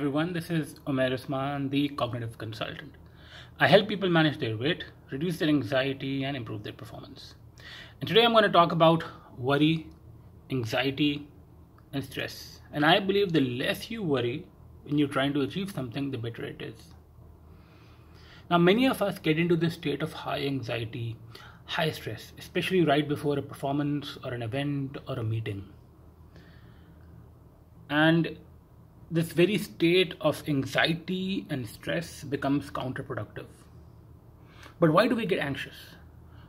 Everyone, this is Omer Usman, the cognitive consultant. I help people manage their weight, reduce their anxiety, and improve their performance. And today I'm going to talk about worry, anxiety, and stress. And I believe the less you worry when you're trying to achieve something, the better it is. Now, many of us get into this state of high anxiety, high stress, especially right before a performance or an event or a meeting. And this very state of anxiety and stress becomes counterproductive. But why do we get anxious?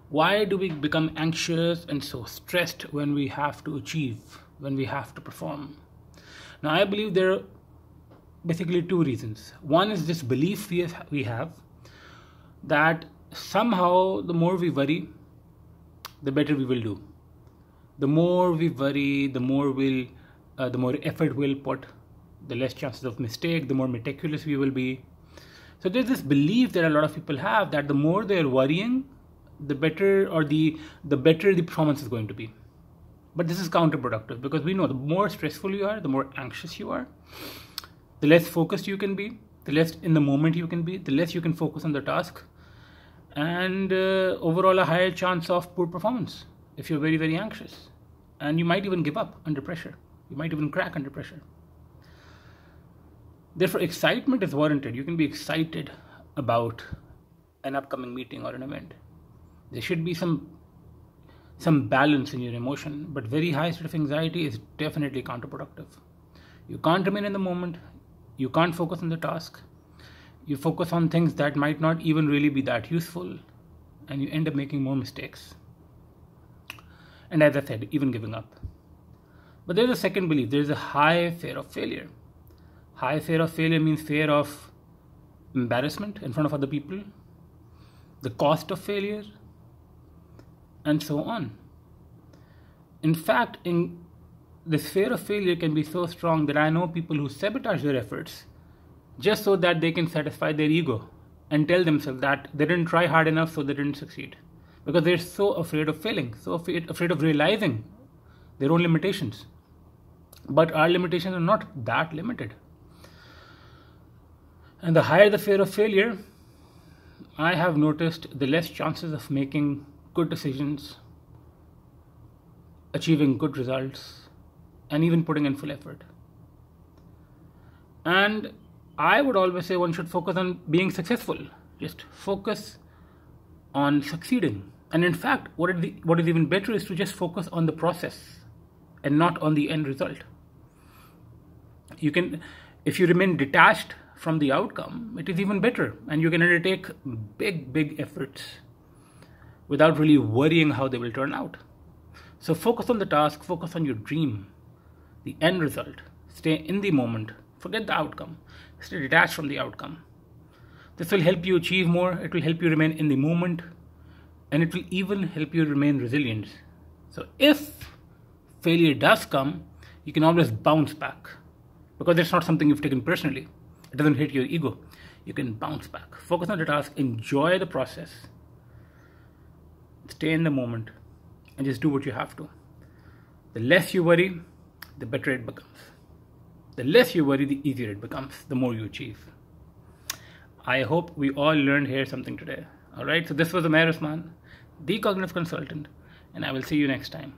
Why do we become anxious and so stressed when we have to achieve, when we have to perform? Now, I believe there are basically two reasons. One is this belief we have that somehow the more we worry, the better we will do. The more we worry, the more effort we'll put, the less chances of mistake, the more meticulous we will be. So there's this belief that a lot of people have that the more they're worrying, the better, or the better the performance is going to be. But this is counterproductive, because we know the more stressful you are, the more anxious you are, the less focused you can be, the less in the moment you can be, the less you can focus on the task, and overall a higher chance of poor performance if you're very, very anxious. And you might even give up under pressure. You might even crack under pressure. Therefore, excitement is warranted. You can be excited about an upcoming meeting or an event. There should be some balance in your emotion, but very high state of anxiety is definitely counterproductive. You can't remain in the moment. You can't focus on the task. You focus on things that might not even really be that useful, and you end up making more mistakes. And as I said, even giving up. But there's a second belief. There's a high fear of failure. High fear of failure means fear of embarrassment in front of other people, the cost of failure, and so on. In fact, this fear of failure can be so strong that I know people who sabotage their efforts just so that they can satisfy their ego and tell themselves that they didn't try hard enough, so they didn't succeed. Because they're so afraid of failing, so afraid of realizing their own limitations. But our limitations are not that limited. And the higher the fear of failure, I have noticed the less chances of making good decisions, achieving good results, and even putting in full effort. And I would always say one should focus on being successful. Just focus on succeeding. And in fact, what is even better is to just focus on the process and not on the end result. You can, if you remain detached from the outcome, it is even better, and you can undertake big efforts without really worrying how they will turn out. So focus on the task, focus on your dream, the end result. Stay in the moment, forget the outcome, stay detached from the outcome. This will help you achieve more, it will help you remain in the moment, and it will even help you remain resilient. So if failure does come, you can always bounce back, because it's not something you've taken personally. It doesn't hit your ego. You can bounce back. Focus on the task, enjoy the process, stay in the moment, and just do what you have to. The less you worry, the better it becomes. The less you worry, the easier it becomes, the more you achieve. I hope we all learned here something today. All right, so this was Umair Usman, the cognitive consultant, and I will see you next time.